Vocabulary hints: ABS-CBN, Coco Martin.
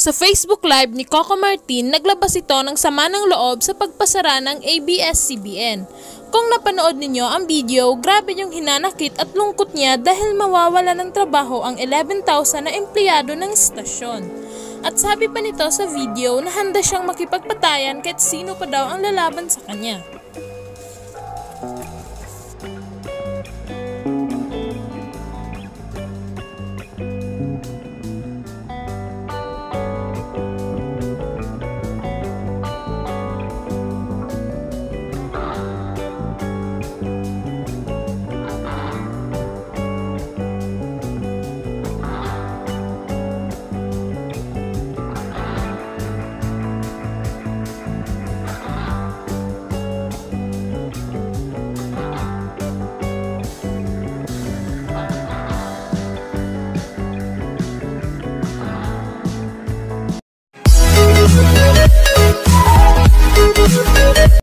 Sa Facebook Live ni Coco Martin, naglabas ito ng sama ng loob sa pagpasara ng ABS-CBN. Kung napanood ninyo ang video, grabe yung hinanakit at lungkot niya dahil mawawala ng trabaho ang 11,000 na empleyado ng istasyon. At sabi pa nito sa video na handa siyang makipagpatayan kahit sino pa daw ang lalaban sa kanya.